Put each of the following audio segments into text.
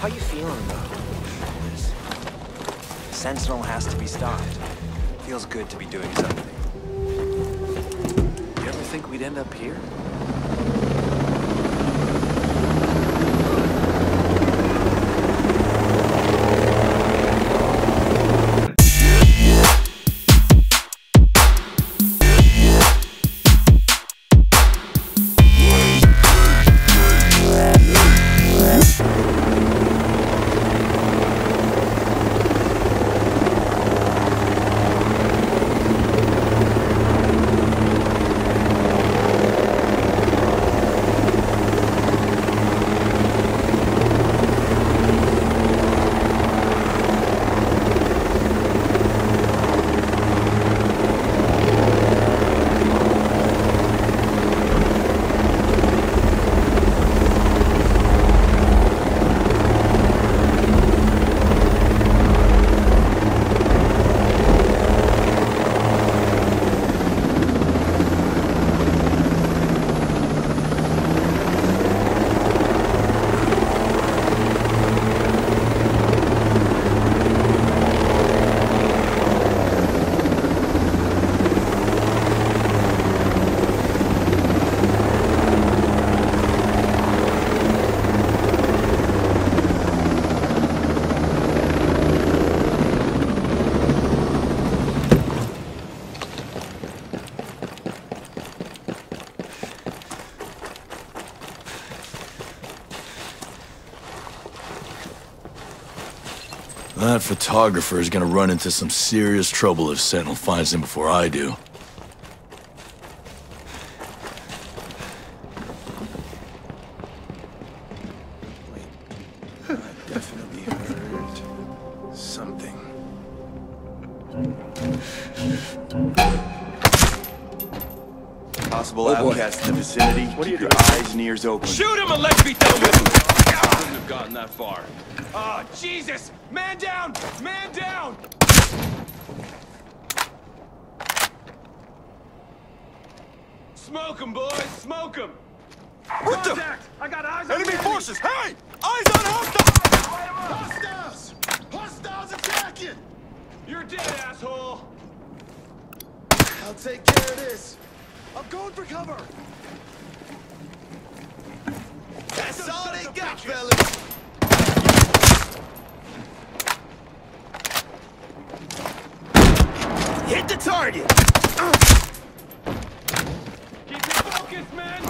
How you feeling, though? Sentinel has to be stopped. Feels good to be doing something. You ever think we'd end up here? That photographer is gonna run into some serious trouble if Sentinel finds him before I do. Wait, I definitely heard something. Possible outcast in the vicinity. What are you doing? Your eyes and ears open. Shoot him and let's be done with him! God, I wouldn't have gotten that far. Ah, oh, Jesus! Man down! Man down! Smoke 'em, boys! Smoke 'em! What the? I got eyes on enemy forces! Hey! Eyes on hostiles! Hostiles! Hostiles attacking! You're dead, asshole! I'll take care of this. I'm going for cover. That's all they got, fellas. Hit the target! Keep your focus, man!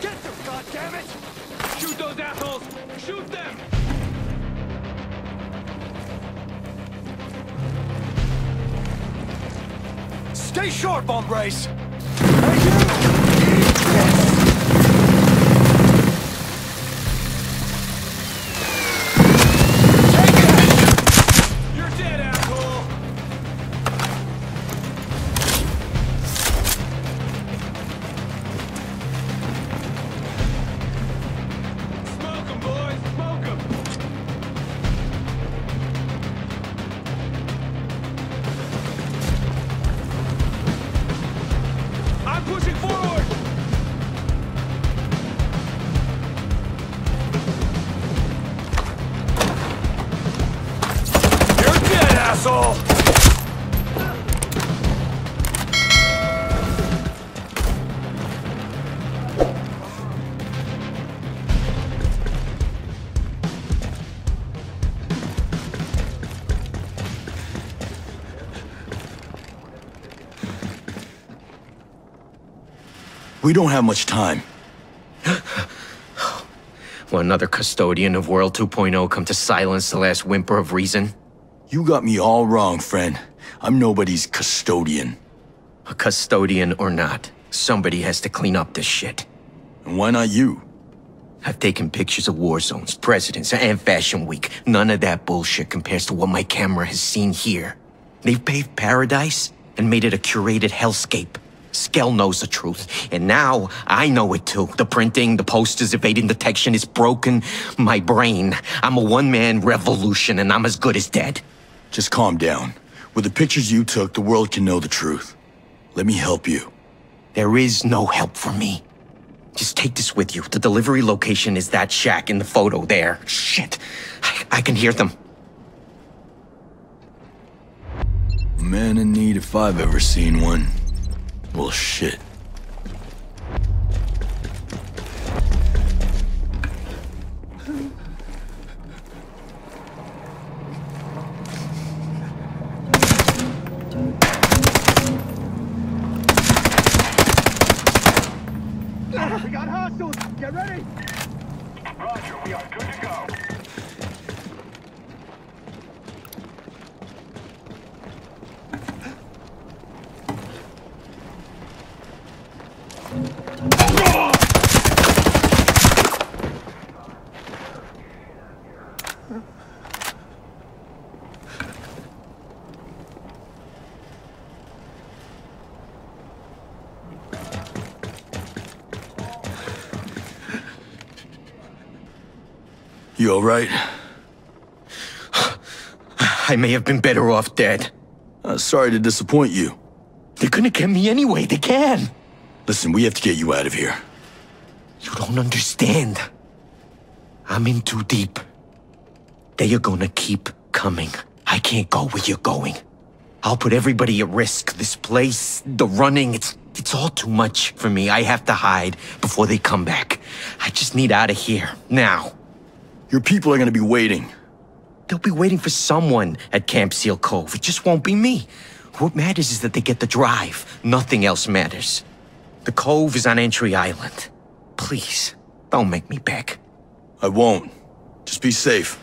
Get them, goddammit! Shoot those assholes! Shoot them! Stay short, Bombrace! We don't have much time. Will another custodian of World 2.0 come to silence the last whimper of reason? You got me all wrong, friend. I'm nobody's custodian. A custodian or not, somebody has to clean up this shit. And why not you? I've taken pictures of war zones, presidents, and Fashion Week. None of that bullshit compares to what my camera has seen here. They've paved paradise and made it a curated hellscape. Skell knows the truth, and now I know it too. The printing, the posters evading detection is broken. My brain. I'm a one-man revolution, and I'm as good as dead. Just calm down. With the pictures you took, the world can know the truth. Let me help you. There is no help for me. Just take this with you. The delivery location is that shack in the photo there. Shit. I can hear them. Man in need if I've ever seen one. Well, shit. You all right? I may have been better off dead. Sorry to disappoint you. They couldn't get me anyway, they can! Listen, we have to get you out of here. You don't understand. I'm in too deep. They are gonna keep coming. I can't go where you're going. I'll put everybody at risk. This place, the running, it's all too much for me. I have to hide before they come back. I just need out of here, now. Your people are gonna be waiting. They'll be waiting for someone at Camp Seal Cove. It just won't be me. What matters is that they get the drive. Nothing else matters. The cove is on Entry Island. Please, don't make me beg. I won't. Just be safe.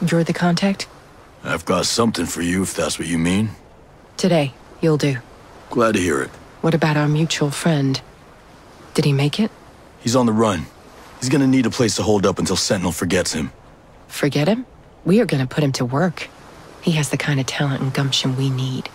Enjoyed the contact? I've got something for you, if that's what you mean. Today, you'll do. Glad to hear it. What about our mutual friend? Did he make it? He's on the run. He's gonna need a place to hold up until Sentinel forgets him. Forget him? We are gonna put him to work. He has the kind of talent and gumption we need.